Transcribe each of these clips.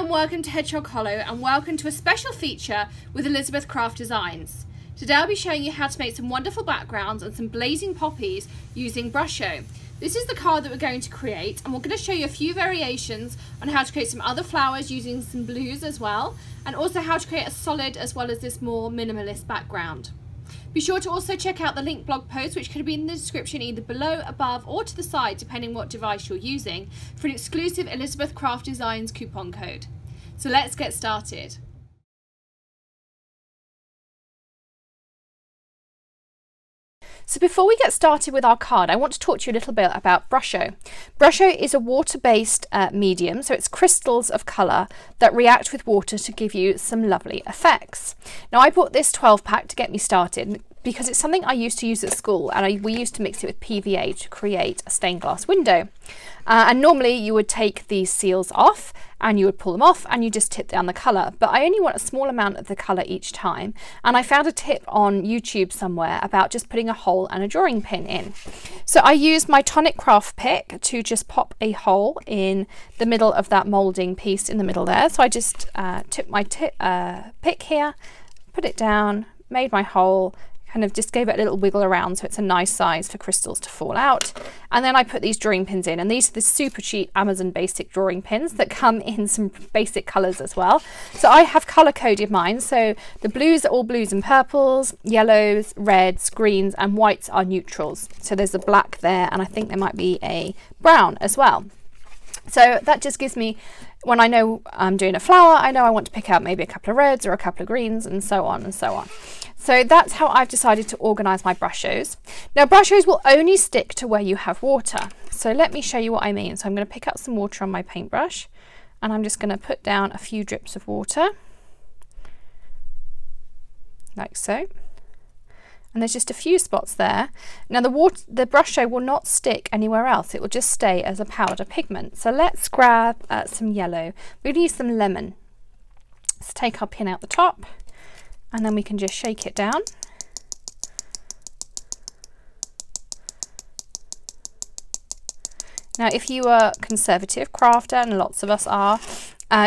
and welcome to Hedgehog Hollow, and welcome to a special feature with Elizabeth Craft Designs. Today I'll be showing you how to make some wonderful backgrounds and some blazing poppies using Brusho. This is the card that we're going to create, and we're going to show you a few variations on how to create some other flowers using some blues as well, and also how to create a solid as well as this more minimalist background. Be sure to also check out the link blog post, which could be in the description either below, above or to the side depending what device you're using, for an exclusive Elizabeth Craft Designs coupon code. So let's get started. So before we get started with our card, I want to talk to you a little bit about Brusho. Brusho is a water-based medium, so it's crystals of colour that react with water to give you some lovely effects. Now I bought this 12-pack to get me started because it's something I used to use at school, and we used to mix it with PVA to create a stained glass window. And normally you would take these seals off and you would pull them off and you just tip down the colour, but I only want a small amount of the colour each time, and I found a tip on YouTube somewhere about just putting a hole and a drawing pin in. So I used my Tonic Craft Pick to just pop a hole in the middle of that moulding piece in the middle there. So I just took my pick here, put it down, made my hole, kind of just gave it a little wiggle around so it's a nice size for crystals to fall out. And then I put these drawing pins in, and these are the super cheap Amazon basic drawing pins that come in some basic colours as well. So I have colour coded mine, so the blues are all blues and purples, yellows, reds, greens and whites are neutrals. So there's a black there, and I think there might be a brown as well. So that just gives me, when I know I'm doing a flower, I know I want to pick out maybe a couple of reds or a couple of greens and so on and so on. So that's how I've decided to organise my Brushos. Now Brushos will only stick to where you have water. So let me show you what I mean. So I'm going to pick up some water on my paintbrush, and I'm just going to put down a few drips of water, like so. And there's just a few spots there. Now the Brusho will not stick anywhere else, it will just stay as a powder pigment. So let's grab some yellow. We're going to use some lemon. Let's take our pin out the top, and then we can just shake it down. Now if you are conservative crafter, and lots of us are,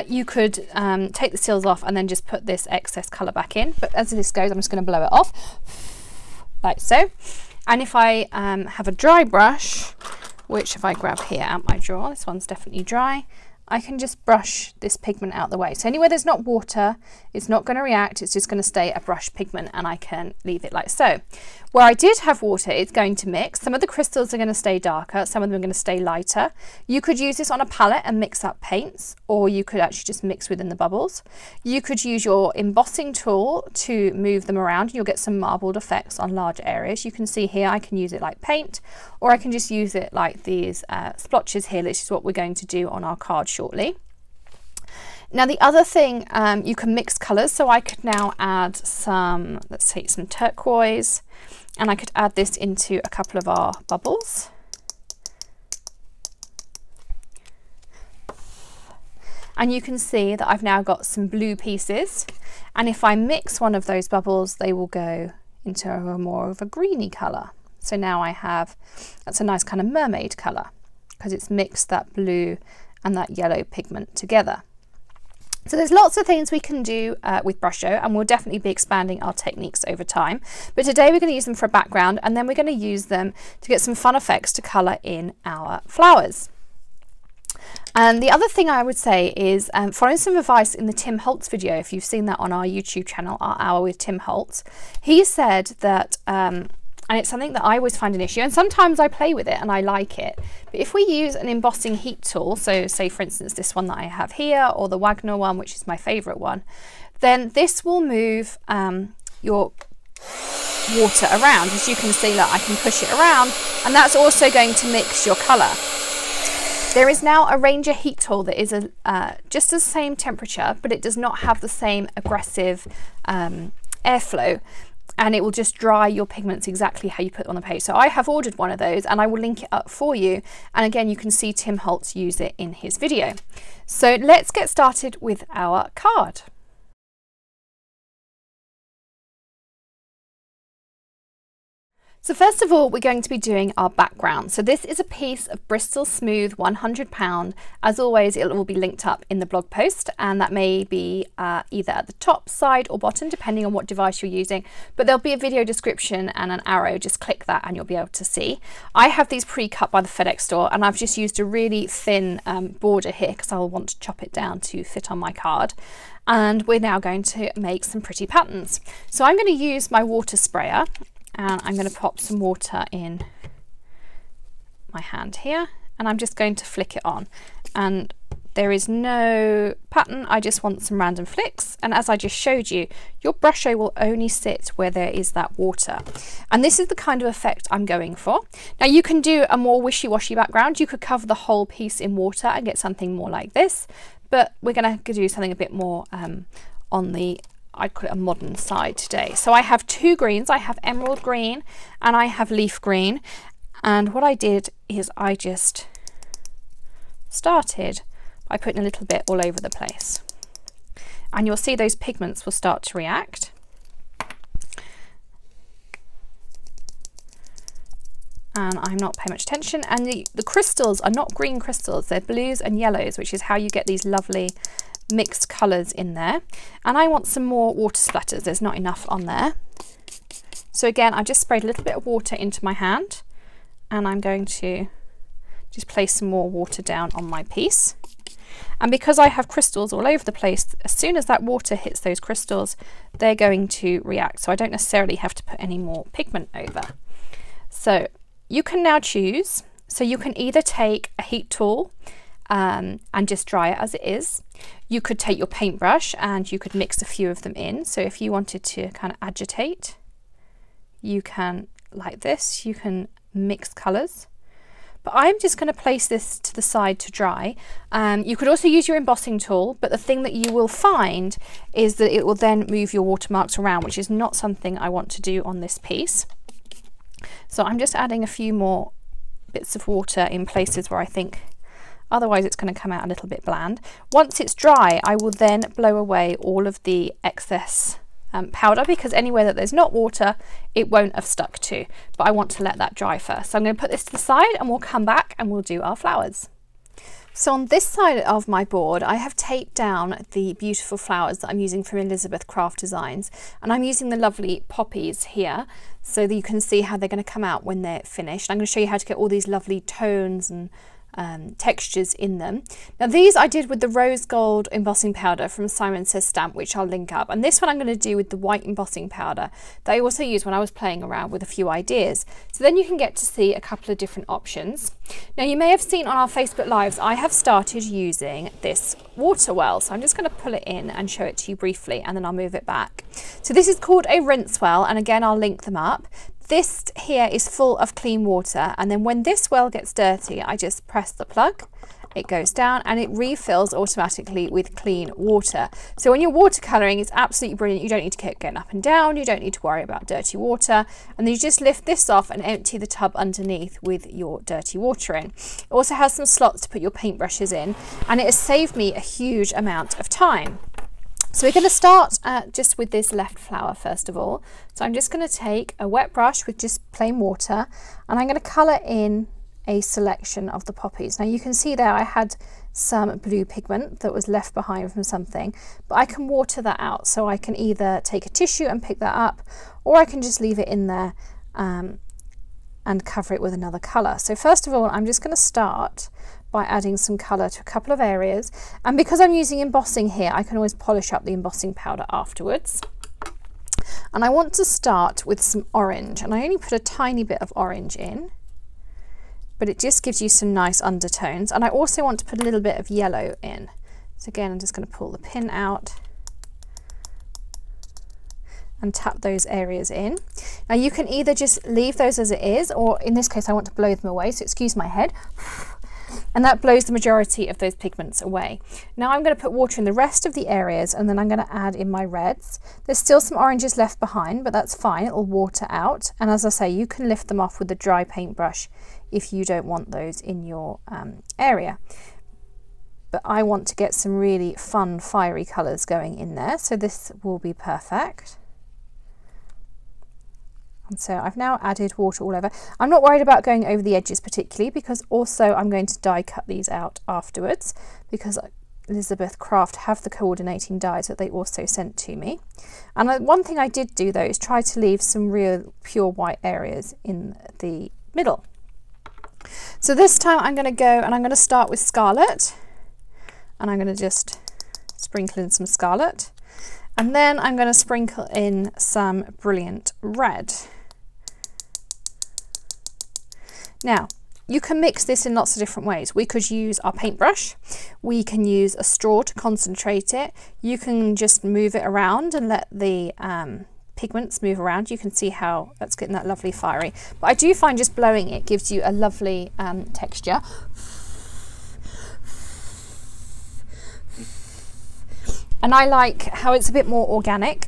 you could take the seals off and then just put this excess colour back in, but as this goes I'm just going to blow it off like so. And if I have a dry brush, which if I grab here out my drawer, this one's definitely dry, I can just brush this pigment out the way. So anywhere there's not water, it's not going to react, it's just going to stay a brush pigment, and I can leave it like so. Where I did have water, it's going to mix. Some of the crystals are going to stay darker, some of them are going to stay lighter. You could use this on a palette and mix up paints, or you could actually just mix within the bubbles. You could use your embossing tool to move them around, and you'll get some marbled effects on large areas. You can see here I can use it like paint, or I can just use it like these splotches here, which is what we're going to do on our card shortly. Now the other thing, you can mix colours, so I could now add some, let's see, some turquoise, and I could add this into a couple of our bubbles. And you can see that I've now got some blue pieces, and if I mix one of those bubbles they will go into a more of a greeny colour. So now I have, that's a nice kind of mermaid colour because it's mixed that blue and that yellow pigment together. So there's lots of things we can do with Brusho, and we'll definitely be expanding our techniques over time. But today we're going to use them for a background, and then we're going to use them to get some fun effects to colour in our flowers. And the other thing I would say is following some advice in the Tim Holtz video, if you've seen that on our YouTube channel, Our Hour with Tim Holtz. He said that and it's something that I always find an issue, and sometimes I play with it and I like it, but if we use an embossing heat tool, so say for instance this one that I have here, or the Wagner one, which is my favourite one, then this will move your water around. As you can see, look, I can push it around, and that's also going to mix your colour. There is now a Ranger heat tool that is just the same temperature, but it does not have the same aggressive airflow, and it will just dry your pigments exactly how you put on the page. So I have ordered one of those, and I will link it up for you, and again you can see Tim Holtz use it in his video. So let's get started with our card. So first of all, we're going to be doing our background. So this is a piece of Bristol Smooth 100 pound. As always, it will be linked up in the blog post, and that may be either at the top, side or bottom, depending on what device you're using. But there'll be a video description and an arrow. Just click that and you'll be able to see. I have these pre-cut by the FedEx store, and I've just used a really thin border here because I'll want to chop it down to fit on my card. And we're now going to make some pretty patterns. So I'm going to use my water sprayer, and I'm going to pop some water in my hand here, and I'm just going to flick it on, and there is no pattern. I just want some random flicks, and as I just showed you, your Brusho will only sit where there is that water, and this is the kind of effect I'm going for. Now you can do a more wishy-washy background. You could cover the whole piece in water and get something more like this, but we're going to do something a bit more on the, I'd call it a modern side today. So I have two greens. I have emerald green and I have leaf green, and what I did is I just started by putting a little bit all over the place, and you'll see those pigments will start to react, and I'm not paying much attention. And the crystals are not green crystals, they're blues and yellows, which is how you get these lovely mixed colours in there. And I want some more water splatters, there's not enough on there. So again, I just sprayed a little bit of water into my hand, and I'm going to just place some more water down on my piece. And because I have crystals all over the place, as soon as that water hits those crystals, they're going to react, so I don't necessarily have to put any more pigment over. So you can now choose, so you can either take a heat tool and just dry it as it is. You could take your paintbrush and you could mix a few of them in. So if you wanted to kind of agitate, you can, like this, you can mix colours. But I'm just going to place this to the side to dry. You could also use your embossing tool, but the thing that you will find is that it will then move your watermarks around, which is not something I want to do on this piece. So I'm just adding a few more bits of water in places where I think otherwise it's going to come out a little bit bland. Once it's dry, I will then blow away all of the excess powder, because anywhere that there's not water, it won't have stuck to. But I want to let that dry first. So I'm going to put this to the side and we'll come back and we'll do our flowers. So on this side of my board, I have taped down the beautiful flowers that I'm using from Elizabeth Craft Designs, and I'm using the lovely poppies here so that you can see how they're going to come out when they're finished. I'm going to show you how to get all these lovely tones and textures in them. Now these I did with the rose gold embossing powder from Simon Says Stamp, which I'll link up, and this one I'm going to do with the white embossing powder that I also used when I was playing around with a few ideas. So then you can get to see a couple of different options. Now you may have seen on our Facebook Lives I have started using this water well, so I'm just going to pull it in and show it to you briefly, and then I'll move it back. So this is called a rinse well, and again I'll link them up. This here is full of clean water, and then when this well gets dirty, I just press the plug, it goes down and it refills automatically with clean water. So when you're watercolouring, it's absolutely brilliant. You don't need to keep going up and down, you don't need to worry about dirty water, and then you just lift this off and empty the tub underneath with your dirty water in. It also has some slots to put your paintbrushes in, and it has saved me a huge amount of time. So we're going to start just with this left flower first of all. So I'm just going to take a wet brush with just plain water, and I'm going to colour in a selection of the poppies. Now you can see there I had some blue pigment that was left behind from something, but I can water that out, so I can either take a tissue and pick that up, or I can just leave it in there and cover it with another colour. So first of all, I'm just going to start by adding some colour to a couple of areas, and because I'm using embossing here, I can always polish up the embossing powder afterwards. And I want to start with some orange, and I only put a tiny bit of orange in, but it just gives you some nice undertones. And I also want to put a little bit of yellow in. So again, I'm just going to pull the pin out and tap those areas in. Now you can either just leave those as it is, or in this case I want to blow them away, so excuse my head. And that blows the majority of those pigments away. Now I'm going to put water in the rest of the areas, and then I'm going to add in my reds. There's still some oranges left behind, but that's fine, it'll water out. And as I say, you can lift them off with a dry paintbrush if you don't want those in your area. But I want to get some really fun, fiery colours going in there, so this will be perfect. And so I've now added water all over. I'm not worried about going over the edges particularly, because also I'm going to die cut these out afterwards, because Elizabeth Craft have the coordinating dies that they also sent to me. And one thing I did do though is try to leave some real pure white areas in the middle. So this time I'm going to go and I'm going to start with scarlet, and I'm going to just sprinkle in some scarlet, and then I'm going to sprinkle in some brilliant red. Now you can mix this in lots of different ways. We could use our paintbrush, we can use a straw to concentrate it, you can just move it around and let the pigments move around. You can see how that's getting that lovely fiery, but I do find just blowing it gives you a lovely texture. And I like how it's a bit more organic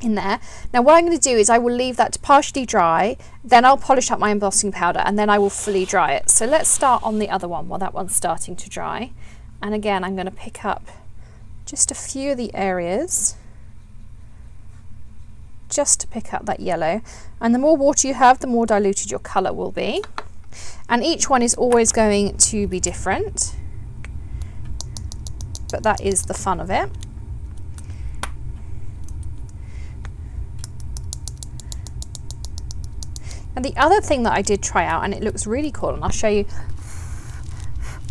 in there. Now what I'm going to do is I will leave that to partially dry, then I'll polish up my embossing powder, and then I will fully dry it. So let's start on the other one while that one's starting to dry. And again, I'm going to pick up just a few of the areas just to pick up that yellow, and the more water you have, the more diluted your colour will be, and each one is always going to be different, but that is the fun of it. And the other thing that I did try out, and it looks really cool, and I'll show you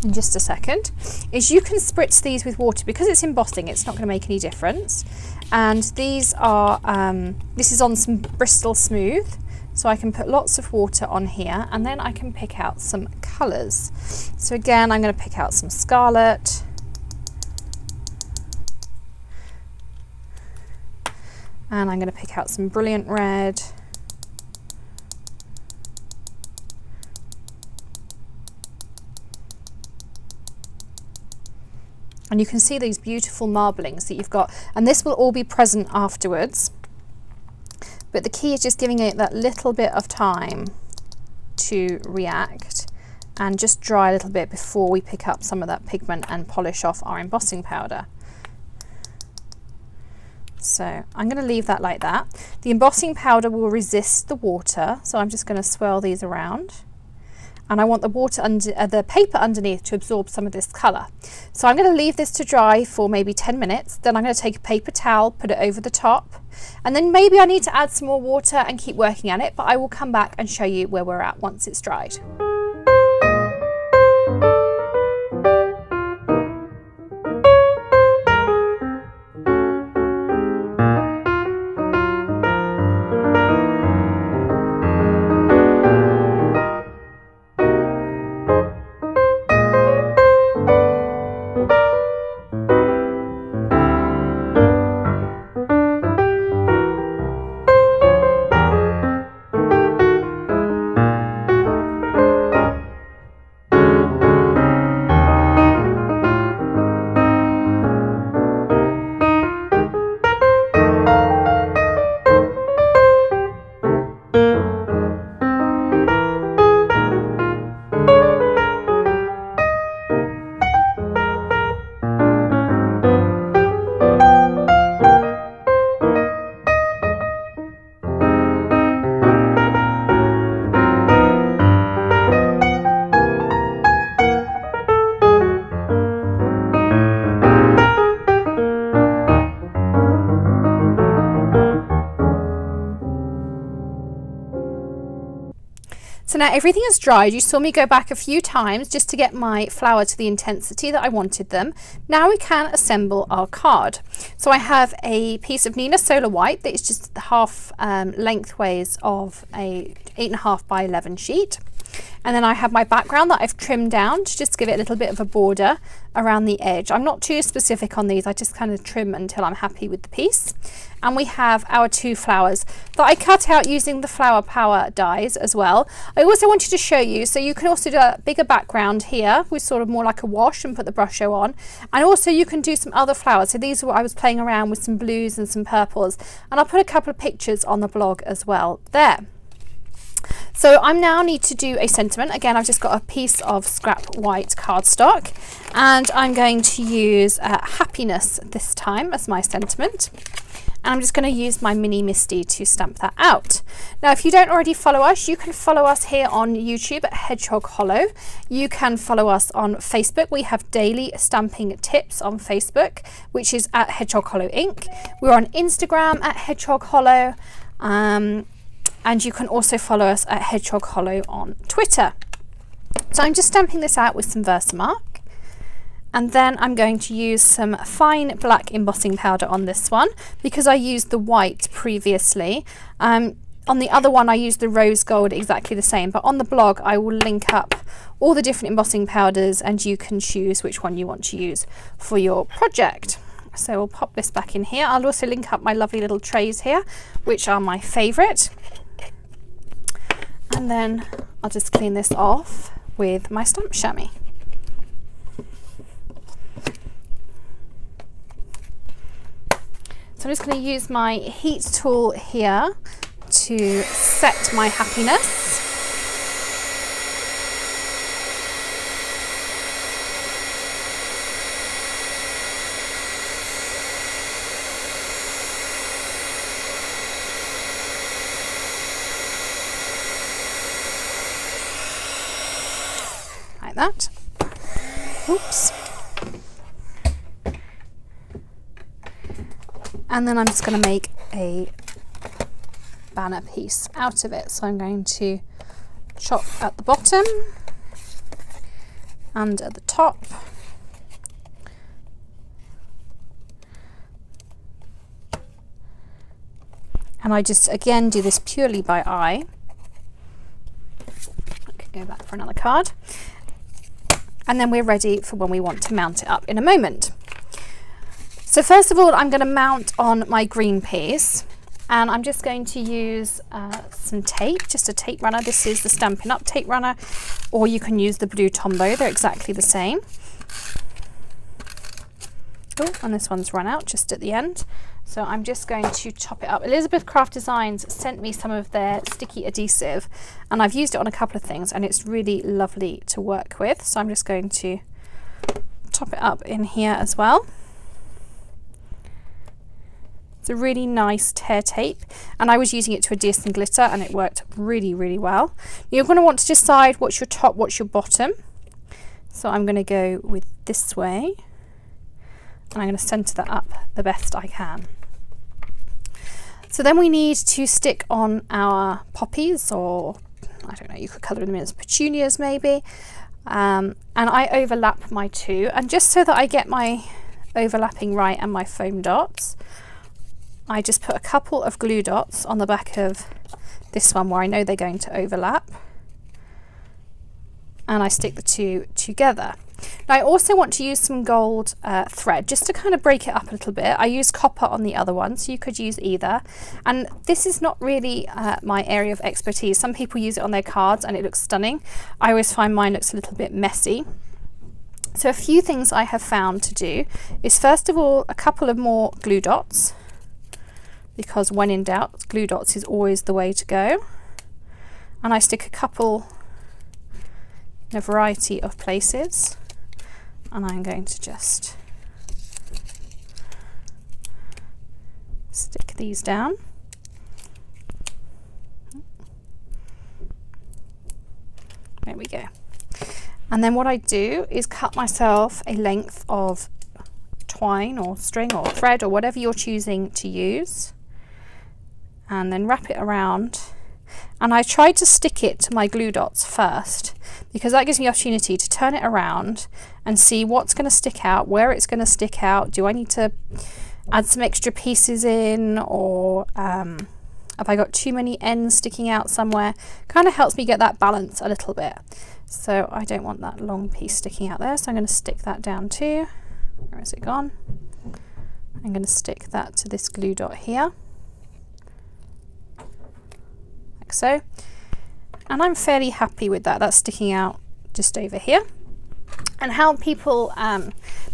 in just a second, is you can spritz these with water. Because it's embossing, it's not going to make any difference. And these are this is on some Bristol smooth, so I can put lots of water on here, and then I can pick out some colours. So again, I'm going to pick out some scarlet, and I'm going to pick out some brilliant red, and you can see these beautiful marblings that you've got, and this will all be present afterwards, but the key is just giving it that little bit of time to react and just dry a little bit before we pick up some of that pigment and polish off our embossing powder. So I'm going to leave that like that. The embossing powder will resist the water, so I'm just going to swirl these around. And I want the water under the paper underneath to absorb some of this colour. So I'm going to leave this to dry for maybe 10 minutes. Then I'm going to take a paper towel, put it over the top, and then maybe I need to add some more water and keep working at it, but I will come back and show you where we're at once it's dried. So now everything is dried. You saw me go back a few times just to get my flower to the intensity that I wanted them. Now we can assemble our card. So I have a piece of Neenah Solar White that is just the half lengthways of a 8.5 by 11 sheet. And then I have my background that I've trimmed down to just give it a little bit of a border around the edge. I'm not too specific on these, I just kind of trim until I'm happy with the piece. And we have our two flowers that I cut out using the Flower Power dies as well. I also wanted to show you, so you can also do a bigger background here with sort of more like a wash and put the Brusho on. And also you can do some other flowers. So these are what I was playing around with, some blues and some purples. And I'll put a couple of pictures on the blog as well there. So I now need to do a sentiment. Again, I've just got a piece of scrap white cardstock, and I'm going to use happiness this time as my sentiment. and I'm just going to use my mini Misti to stamp that out. Now, if you don't already follow us, you can follow us here on YouTube at Hedgehog Hollow. You can follow us on Facebook. We have daily stamping tips on Facebook, which is at Hedgehog Hollow Inc. We're on Instagram at Hedgehog Hollow, and you can also follow us at Hedgehog Hollow on Twitter. So I'm just stamping this out with some Versamark, and then I'm going to use some fine black embossing powder on this one because I used the white previously. On the other one I used the rose gold, exactly the same, but on the blog I will link up all the different embossing powders and you can choose which one you want to use for your project. So we'll pop this back in here. I'll also link up my lovely little trays here, which are my favourite. And then I'll just clean this off with my stamp chamois. So I'm just going to use my heat tool here to set my happiness. Like that. Oops. And then I'm just going to make a banner piece out of it. So I'm going to chop at the bottom and at the top. And I just again do this purely by eye. I could go back for another card. And then we're ready for when we want to mount it up in a moment. So first of all, I'm going to mount on my green piece, and I'm just going to use some tape, just a tape runner. This is the Stampin' Up! Tape runner, or you can use the blue Tombow, they're exactly the same. Oh, and this one's run out just at the end. So I'm just going to chop it up. Elizabeth Craft Designs sent me some of their sticky adhesive, and I've used it on a couple of things, and it's really lovely to work with. So I'm just going to top it up in here as well. It's a really nice tear tape, and I was using it to adhere some glitter and it worked really, really well. You're going to want to decide what's your top, what's your bottom. So I'm going to go with this way, and I'm going to centre that up the best I can. So then we need to stick on our poppies, or I don't know, you could colour them in as petunias maybe. And I overlap my two, and just so that I get my overlapping right and my foam dots, I just put a couple of glue dots on the back of this one where I know they're going to overlap, and I stick the two together. Now I also want to use some gold thread just to kind of break it up a little bit. I used copper on the other one, so you could use either, and this is not really my area of expertise. Some people use it on their cards and it looks stunning. I always find mine looks a little bit messy. So a few things I have found to do is, first of all, a couple of more glue dots, because when in doubt, glue dots is always the way to go. And I stick a couple in a variety of places, and I'm going to just stick these down. There we go. And then what I do is cut myself a length of twine or string or thread or whatever you're choosing to use, and then wrap it around. And I tried to stick it to my glue dots first, because that gives me the opportunity to turn it around and see what's going to stick out, where it's going to stick out. Do I need to add some extra pieces in, or have I got too many ends sticking out somewhere? Kind of helps me get that balance a little bit. So I don't want that long piece sticking out there, so I'm going to stick that down too. Where has it gone? I'm going to stick that to this glue dot here. So, and I'm fairly happy with that. That's sticking out just over here, and how people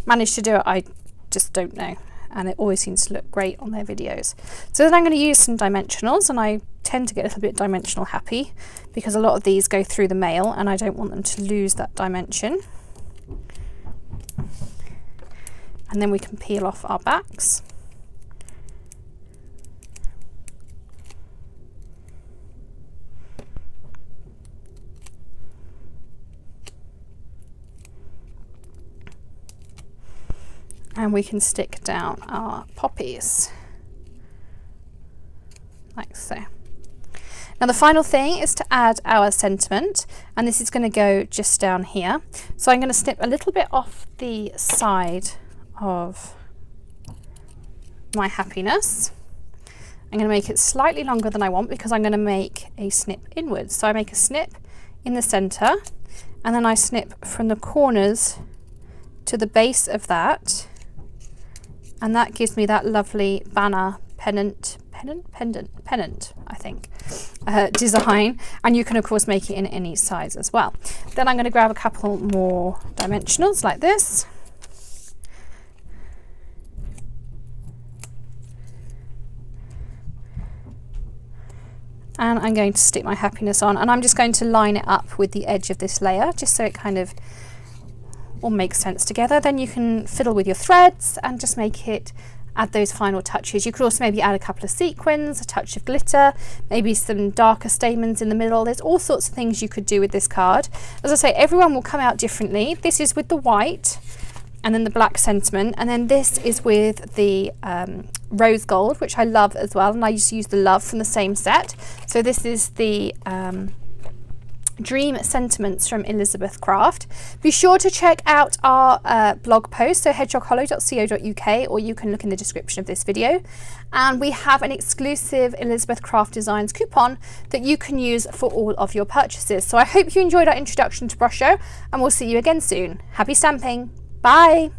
manage to do it I just don't know, and it always seems to look great on their videos. So then I'm going to use some dimensionals, and I tend to get a little bit dimensional happy because a lot of these go through the mail and I don't want them to lose that dimension. And then we can peel off our backs. and we can stick down our poppies like so. Now the final thing is to add our sentiment, and this is going to go just down here. So I'm going to snip a little bit off the side of my happiness. I'm going to make it slightly longer than I want because I'm going to make a snip inwards. So I make a snip in the center, and then I snip from the corners to the base of that, and that gives me that lovely banner pendant I think design. And you can of course make it in any size as well. Then I'm going to grab a couple more dimensionals like this, and I'm going to stick my happiness on, and I'm just going to line it up with the edge of this layer just so it kind of all makes sense together. Then you can fiddle with your threads and just make it, add those final touches. You could also maybe add a couple of sequins, a touch of glitter, maybe some darker stamens in the middle. There's all sorts of things you could do with this card. As I say, everyone will come out differently. This is with the white and then the black sentiment, and then this is with the rose gold, which I love as well, and I used to use the love from the same set. So this is the Dream Sentiments from Elizabeth Craft. Be sure to check out our blog post, so hedgehoghollow.co.uk, or you can look in the description of this video, and we have an exclusive Elizabeth Craft Designs coupon that you can use for all of your purchases. So I hope you enjoyed our introduction to Brusho, and we'll see you again soon. Happy stamping, bye!